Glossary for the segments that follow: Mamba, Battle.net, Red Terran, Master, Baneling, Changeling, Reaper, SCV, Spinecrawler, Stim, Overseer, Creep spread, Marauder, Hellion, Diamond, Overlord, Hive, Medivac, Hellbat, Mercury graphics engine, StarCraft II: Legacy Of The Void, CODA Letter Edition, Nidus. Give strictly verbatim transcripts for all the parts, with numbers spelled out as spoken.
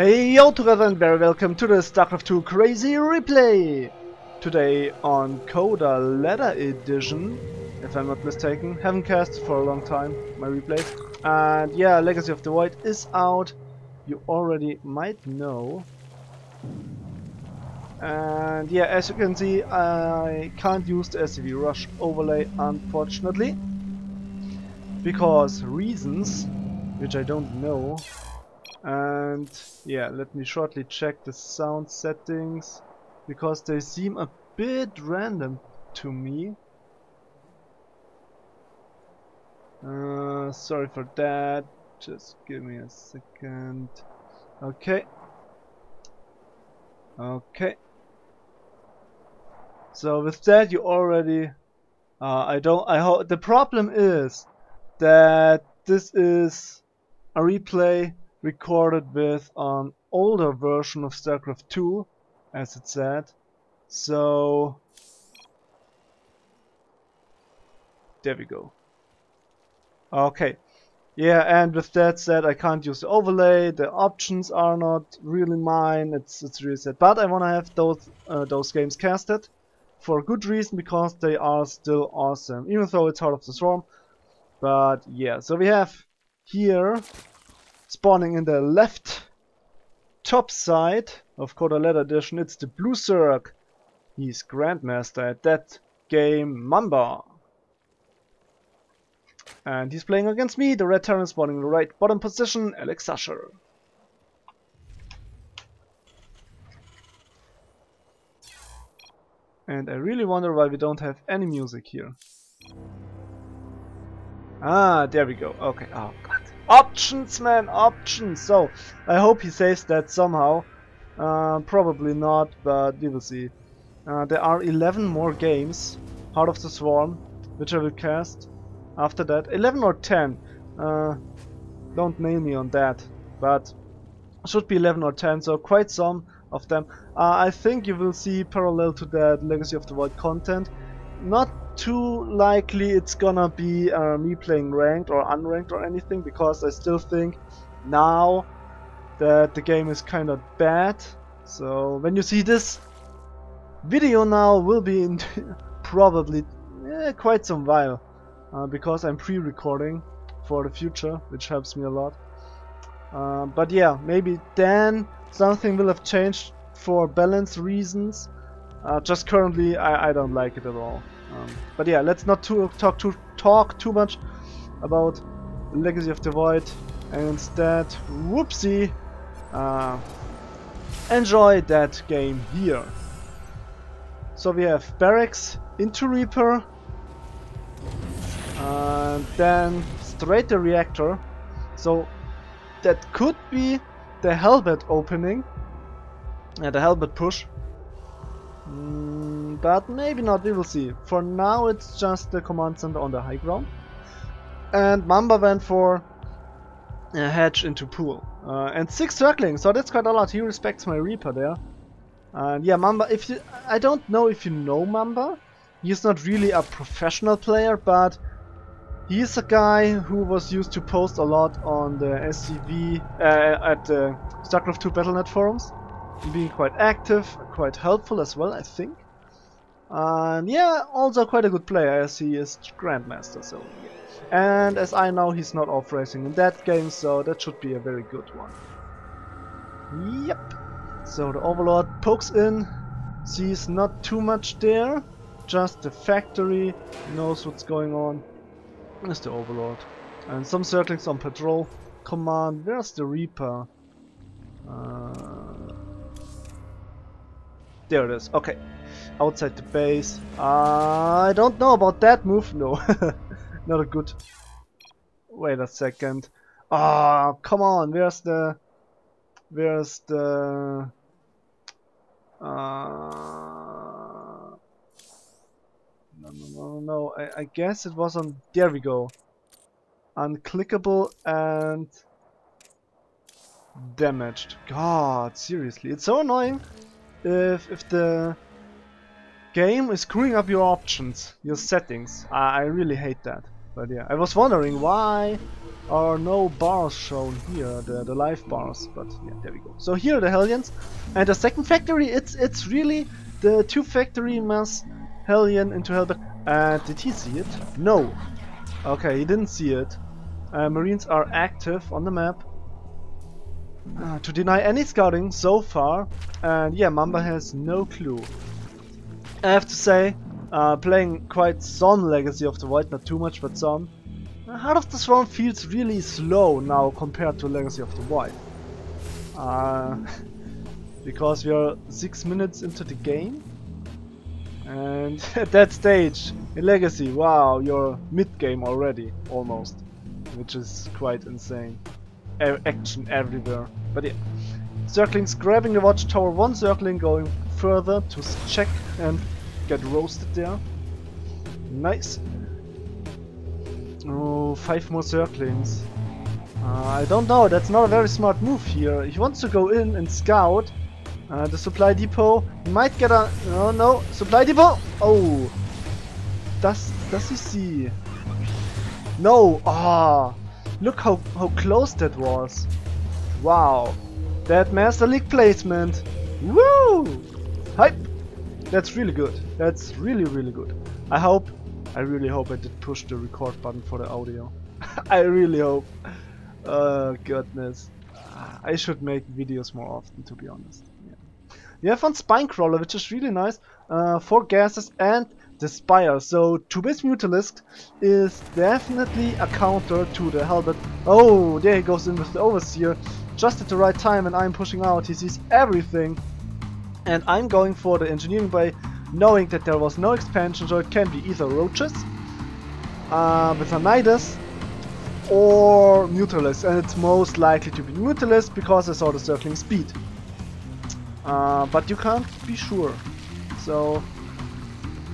Hey yo together and very welcome to the StarCraft two Crazy Replay! Today on CODA Letter Edition, if I'm not mistaken. Haven't cast for a long time, my replay. And yeah, Legacy of the Void is out. You already might know. And yeah, as you can see, I can't use the S C V Rush overlay, unfortunately. Because reasons, which I don't know. And yeah, let me shortly check the sound settings, because they seem a bit random to me. Uh, sorry for that, just give me a second. Okay. Okay. So with that you already... Uh, I don't... I hope... The problem is that this is a replay recorded with an older version of StarCraft two, as it said. So there we go. Okay, yeah, and with that said, I can't use the overlay. The options are not really mine. It's it's really sad, but I want to have those uh, those games casted for good reason, because they are still awesome, even though it's Heart of the Swarm. But yeah, so we have here, spawning in the left top side of CODA Letter Edition, it's the Blue Circ. He's Grandmaster at that game, Mamba. And he's playing against me, the Red Terran, spawning in the right bottom position, AleXusher. And I really wonder why we don't have any music here. Ah, there we go. Okay, oh god. Options, man, options. So I hope he saves that somehow. Uh, probably not, but we will see. Uh, there are eleven more games, Heart of the Swarm, which I will cast after that. eleven or ten. Uh, don't nail me on that, but should be eleven or ten. So quite some of them. Uh, I think you will see parallel to that Legacy of the Void content. Not too likely it's gonna be uh, me playing ranked or unranked or anything, because I still think now that the game is kind of bad. So when you see this video now, will be in probably eh, quite some while, uh, because I'm pre-recording for the future, which helps me a lot. Uh, but yeah, maybe then something will have changed for balance reasons. Uh, just currently I, I don't like it at all. Um, but yeah, let's not too, talk, too, talk too much about Legacy of the Void, and instead, whoopsie, uh, enjoy that game here. So we have Barracks into Reaper, and then straight the Reactor. So that could be the Hellbat opening, yeah, the Hellbat push. Mm, but maybe not, we will see. For now it's just the command center on the high ground. And Mamba went for a hedge into pool. Uh, and six Zergling, so that's quite a lot. He respects my Reaper there. And yeah, Mamba, if you... I don't know if you know Mamba. He's not really a professional player, but he's a guy who was used to post a lot on the S C V, uh, at the StarCraft two Battle dot net forums. Being quite active, quite helpful as well, I think. And yeah, also quite a good player, as he is Grandmaster, so yeah. And as I know, he's not off racing in that game, so that should be a very good one. Yep. So the Overlord pokes in, sees not too much there, just the factory, knows what's going on. There's the Overlord. And some Zerglings on patrol command. Where's the Reaper? Uh, There it is, okay. Outside the base. Uh, I don't know about that move, no. Not a good... Wait a second. Ah, oh, come on, where's the... Where's the... Uh... No, no, no, no, I, I guess it was on... There we go. Unclickable and... damaged. God, seriously, it's so annoying. If, if the game is screwing up your options, your settings, I, I really hate that. But yeah, I was wondering why are no bars shown here, the, the life bars, but yeah, there we go. So here are the Hellions, and the second factory, it's it's really the two factory mass Hellion into Hellbat. Uh, did he see it? No. Okay, he didn't see it. Uh, Marines are active on the map uh, to deny any scouting so far, and yeah, Mamba has no clue. I have to say, uh, playing quite some Legacy of the Void, not too much, but some. Heart of the Throne feels really slow now compared to Legacy of the Void. Uh, because we are six minutes into the game. And at that stage, in Legacy, wow, you're mid-game already, almost. Which is quite insane. A action everywhere. But yeah. Zergling's grabbing the watchtower, one Zergling going further to check and get roasted there. Nice. Oh, five more Zerglings. Uh, I don't know, that's not a very smart move here. He wants to go in and scout uh, the supply depot. He might get a... No, no, supply depot! Oh! Does, does he see? No! Ah! Look how, how close that was. Wow! That Master League placement! Woo! Hype! That's really good. That's really, really good. I hope... I really hope I did push the record button for the audio. I really hope. Oh goodness. I should make videos more often, to be honest. Yeah. We have one Spinecrawler, which is really nice. Uh, four gases and the Spire. So two-base Mutalisk is definitely a counter to the Hellbat. Oh, there he goes in with the Overseer. Just at the right time, and I'm pushing out. He sees everything. And I'm going for the engineering bay, knowing that there was no expansion, so it can be either roaches uh, with a Nidus or Mutalisk, and it's most likely to be Mutalisk because I saw the Zergling speed. Uh, but you can't be sure. So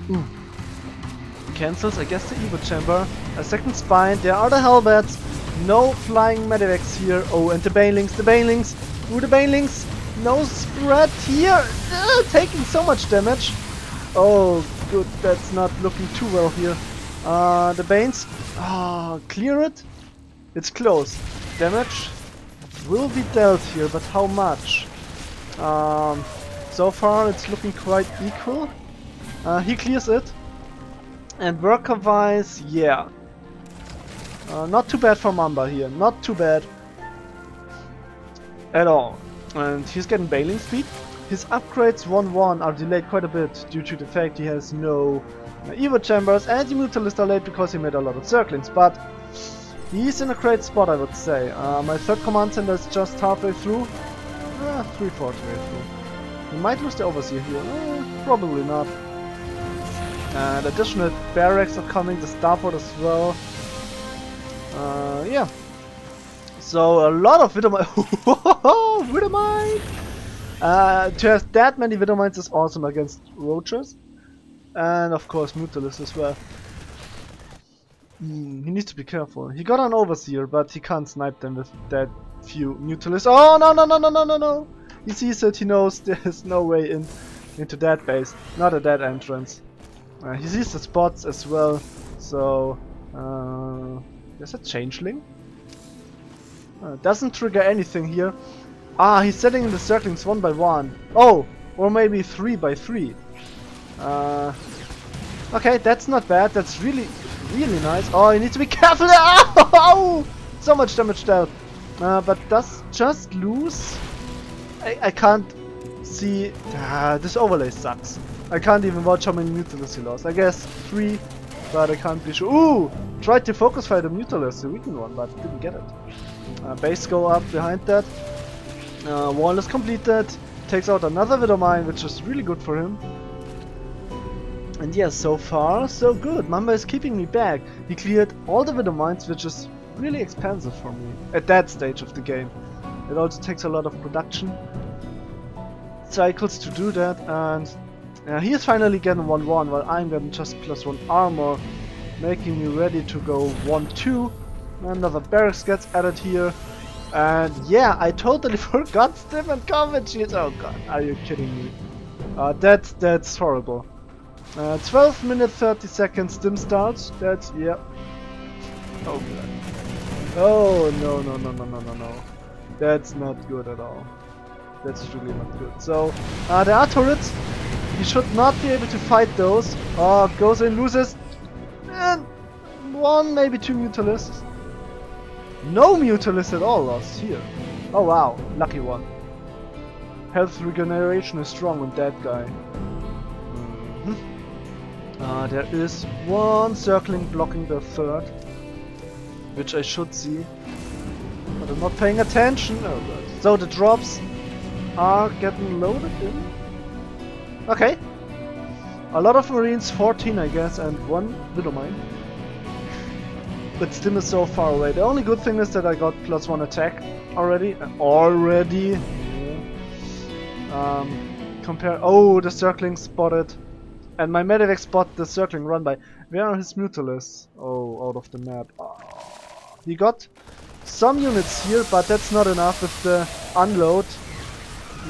mm. cancels, I guess, the Evo chamber. A second spine. There are the Hellbats. No flying Medivacs here. Oh, and the Banelings. The Banelings. Ooh, the Banelings. No spread here. Ugh, taking so much damage. Oh, good, that's not looking too well here. Uh, the Banes, ah, clear it. It's close. Damage will be dealt here, but how much? Um, so far it's looking quite equal. Uh, he clears it. And worker-wise, yeah. Uh, not too bad for Mamba here, not too bad at all. And he's getting Baneling speed. His upgrades one one are delayed quite a bit due to the fact he has no Evo chambers, and the Mutalists are late because he made a lot of Zerglings, but he's in a great spot, I would say. Uh, my third command center is just halfway through, uh, three-fourths way through. We might lose the Overseer here, uh, probably not. And additional barracks are coming, the starport as well. Uh, yeah. So a lot of Widow Mine. Widow Mine! Uh, to have that many Widow Mines is awesome against roaches, and of course Mutalisk as well. Mm, he needs to be careful. He got an Overseer, but he can't snipe them with that few Mutalisk. Oh no no no no no no no! He sees it. He knows there's no way in into that base, not at that entrance. Uh, he sees the spots as well. So uh, there's a Changeling. Uh, doesn't trigger anything here. Ah, he's setting the Zerglings one by one. Oh, or maybe three by three. Uh, okay, that's not bad. That's really, really nice. Oh, you need to be careful. Oh, so much damage dealt. Uh, but does just lose? I, I can't see. Ah, this overlay sucks. I can't even watch how many Mutalists he lost. I guess three, but I can't be sure. Ooh, tried to focus fire the Mutalists, the weakened one, but didn't get it. Uh, base go up behind that. Uh, wall is completed, takes out another Widow Mine, which is really good for him. And yeah, so far so good. Mamba is keeping me back. He cleared all the Widow Mines, which is really expensive for me at that stage of the game. It also takes a lot of production cycles to do that, and uh, he is finally getting one one, while I'm getting just plus one armor, making me ready to go one two. Another barracks gets added here. And yeah, I totally forgot Stim and combat shields. Oh god, are you kidding me? Uh, that's that's horrible. Uh, twelve minutes thirty seconds Stim starts. That's yeah. Oh god. Oh no no no no no no no. That's not good at all. That's really not good. So uh, there are turrets. You should not be able to fight those. Oh, goes in, loses. And one, maybe two Mutalisks. No Mutalisks at all lost here. Oh wow, lucky one. Health regeneration is strong on that guy. Mm-hmm. uh, there is one Zergling blocking the third, which I should see, but I'm not paying attention. Oh, right. So the drops are getting loaded in. Okay. A lot of Marines, fourteen I guess, and one Widow Mine. But Stim is so far away. The only good thing is that I got plus one attack already. Already. Yeah. Um, compare. Oh, the Zergling spotted. And my Medivac spot the Zergling run by. Where are his Mutalisks? Oh, out of the map. Oh. He got some units here, but that's not enough with the unload.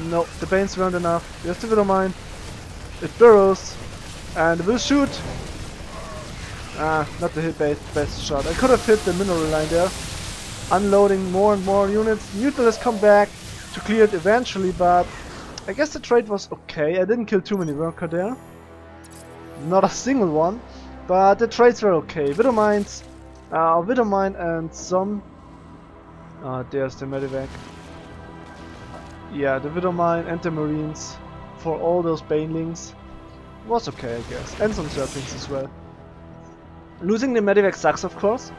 No, the Banes weren't enough. There's the Widow Mine. It burrows. And it will shoot. Ah, not the hit base, best shot. I could have hit the mineral line there. Unloading more and more units. Mutalisk come back to clear it eventually, but I guess the trade was okay. I didn't kill too many worker there. Not a single one. But the trades were okay. Widow Mines, uh, Widow Mine and some... Uh, there's the Medivac. Yeah, the Widow Mine and the Marines for all those Banelings. Was okay, I guess. And some Zerglings as well. Losing the Medivac sucks, of course.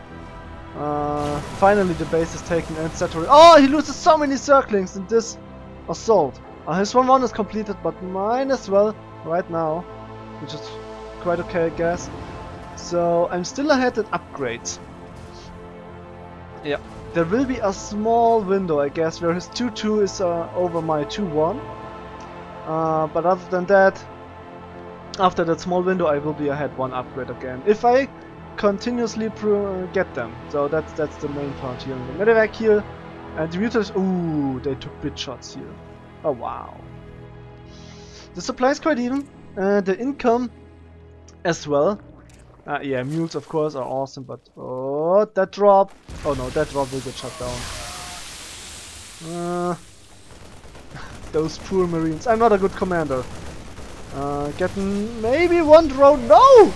Uh, finally the base is taken and saturated. Oh, he loses so many Zerglings in this assault. Uh, his one one is completed, but mine as well right now, which is quite okay, I guess. So I'm still ahead at upgrades. Yeah, there will be a small window, I guess, where his two two is uh, over my two one. Uh, but other than that, after that small window, I will be ahead one upgrade again. If I continuously pro get them. So that's that's the main part here. The Medivac here. And the Mutalisk. Ooh, they took bit shots here. Oh, wow. The supply is quite even. Uh, the income as well. Uh, yeah, mules, of course, are awesome. But, oh, that drop. Oh, no, that drop will get shut down. Uh, those poor Marines. I'm not a good commander. Uh, getting maybe one drone. No!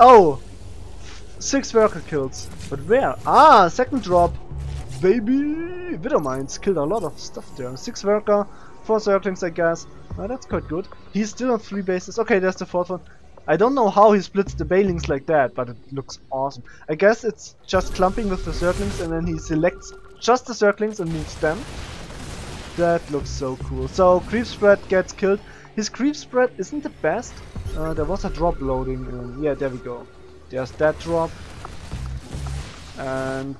Oh! Six worker kills. But where? Ah, second drop. Baby! Widow Mines killed a lot of stuff there. Six worker, four Zerglings, I guess. Oh, that's quite good. He's still on three bases. Okay, there's the fourth one. I don't know how he splits the Banelings like that, but it looks awesome. I guess it's just clumping with the Zerglings and then he selects just the Zerglings and moves them. That looks so cool. So, Creep spread gets killed. His creep spread isn't the best. Uh, there was a drop loading. In. Yeah, there we go. There's that drop. And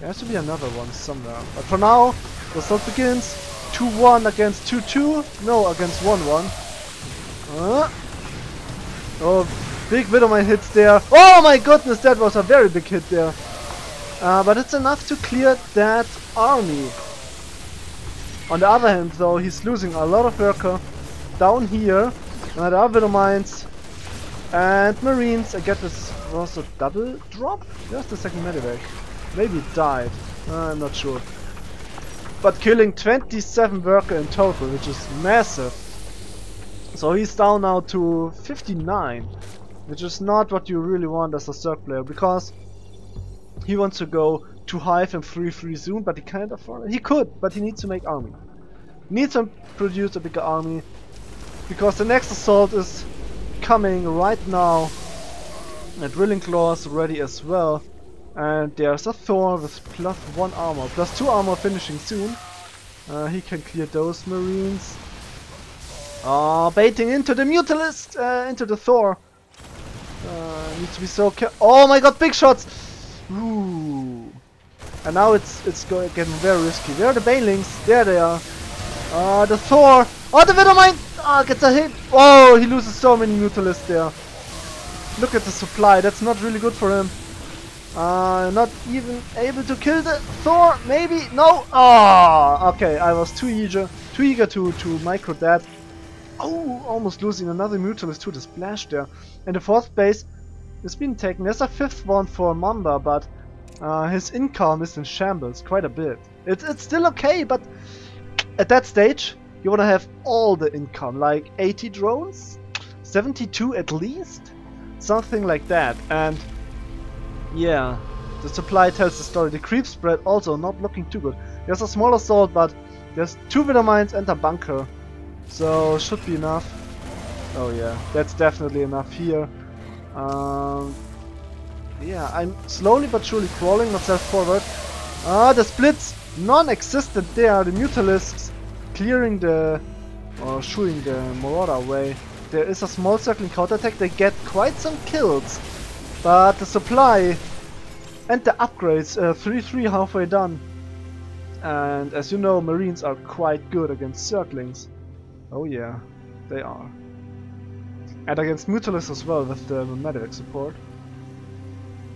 there has to be another one somewhere. But for now, the assault begins. two one against two two. No, against one one. Uh. Oh, big bit of my hits there. Oh my goodness, that was a very big hit there. Uh, but it's enough to clear that army. On the other hand, though, he's losing a lot of worker. Down here, uh, there are Widow Mines and Marines. I get this was a double drop? There's the second Medivac. Maybe it died. Uh, I'm not sure. But killing twenty-seven worker in total, which is massive. So he's down now to fifty-nine, which is not what you really want as a Zerg player, because he wants to go to Hive and three three soon, but he can't afford it. He could, but he needs to make army. Needs to produce a bigger army, because the next assault is coming right now. A Drilling Claws ready as well. And there's a Thor with plus one armor, plus two armor finishing soon. Uh, he can clear those Marines. Oh, baiting into the Mutalisk, uh, into the Thor. Uh, needs to be so careful. Oh my god, big shots! Ooh. And now it's it's going getting very risky. Where are the Banelings? There they are. Uh, the Thor. Oh, the Widow Mine. Oh, gets a hit. Oh, he loses so many Mutalisks there. Look at the supply. That's not really good for him. Uh, not even able to kill the Thor. Maybe no. Ah, oh, okay. I was too eager, too eager to to micro that. Oh, almost losing another Mutalisk to the splash there. And the fourth base is being taken. There's a fifth one for Mamba, but Uh, his income is in shambles quite a bit. It's, it's still okay, but at that stage you want to have all the income, like eighty drones, seventy-two at least, something like that. And yeah, the supply tells the story. The creep spread also not looking too good. There's a small assault, but there's two Widow Mines and a bunker, so should be enough. Oh yeah, that's definitely enough here. Um, yeah, I'm slowly but surely crawling myself forward. Ah, the splits non-existent there. The Mutalisks clearing the, or shooing the Marauder away. There is a small circling counterattack. They get quite some kills, but the supply and the upgrades, three three uh, halfway done. And as you know, Marines are quite good against Zerglings. Oh yeah, they are. And against Mutalisk as well with the Medivac support.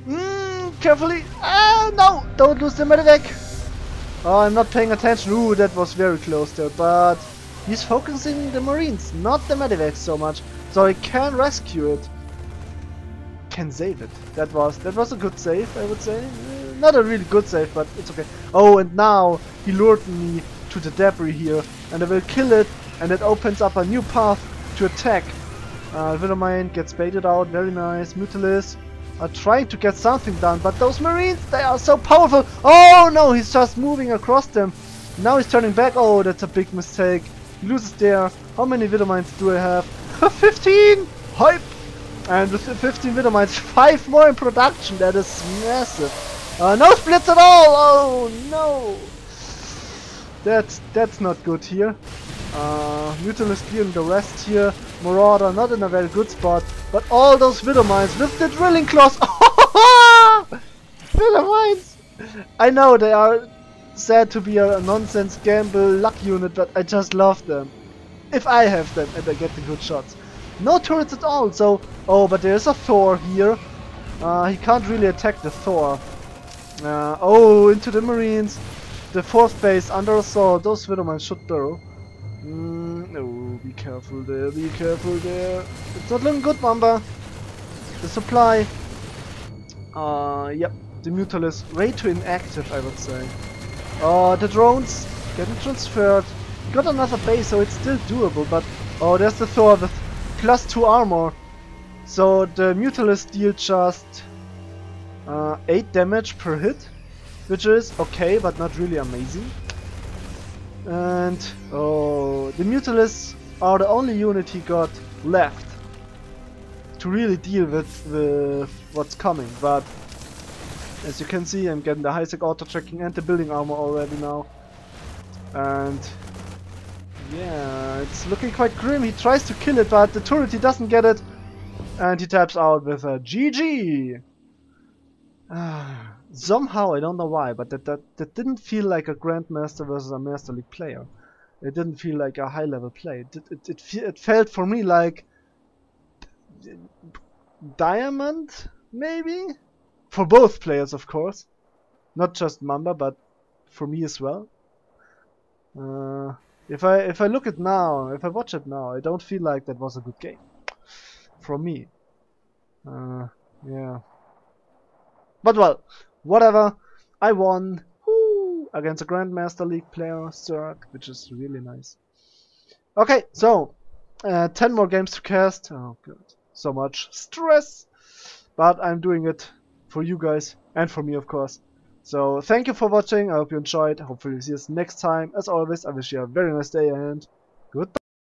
Mmm, carefully! Ah, no! Don't lose the Medivac! Oh, I'm not paying attention. Ooh, that was very close there, but he's focusing the Marines, not the Medivac so much. So he can rescue it. Can save it. That was, that was a good save, I would say. Not a really good save, but it's okay. Oh, and now he lured me to the debris here, and I will kill it, and it opens up a new path to attack. Uh, Widow Mine gets baited out, very nice. Mutalisk are trying to get something done, but those Marines, they are so powerful. Oh no, he's just moving across them. Now he's turning back. Oh, that's a big mistake. He loses there. How many Widow Mines do I have? fifteen! Hype! And with fifteen Widow Mines, five more in production. That is massive. Uh, no splits at all! Oh no! That's, that's not good here. Uh, Mutalisk clearing the rest here. Marauder not in a very good spot, but all those Widow Mines with the drilling claws! Widow Mines! I know they are said to be a nonsense gamble luck unit, but I just love them. If I have them and I get the good shots. No turrets at all, so... Oh, but there's a Thor here. Uh, he can't really attack the Thor. Uh, oh, into the Marines. The fourth base under assault. Those Widow Mines should burrow. Mm, oh, be careful there, be careful there. It's not looking good, Mamba. The supply. Uh, yep, the Mutalisk way too inactive, I would say. Oh, the drones getting transferred. Got another base, so it's still doable, but... Oh, there's the Thor with plus two armor. So the Mutalisk deal just... Uh, eight damage per hit, which is okay, but not really amazing. And oh, the Mutalisks are the only unit he got left to really deal with the, what's coming. But as you can see, I'm getting the high-sec auto-tracking and the building armor already now. And yeah, it's looking quite grim. He tries to kill it, but the turret, he doesn't get it. And he taps out with a G G. Somehow, I don't know why, but that, that that didn't feel like a Grandmaster versus a Master League player. It didn't feel like a high-level play. It it, it, it it felt for me like Diamond, maybe, for both players, of course, not just Mamba, but for me as well. Uh, if I if I look at now, if I watch it now, I don't feel like that was a good game for me. Uh, yeah. But well, whatever, I won. Woo! Against a Grandmaster League player, Zerg, which is really nice. Okay, so, uh, ten more games to cast. Oh god, so much stress. But I'm doing it for you guys, and for me of course. So, thank you for watching, I hope you enjoyed, hopefully you see us next time. As always, I wish you a very nice day and...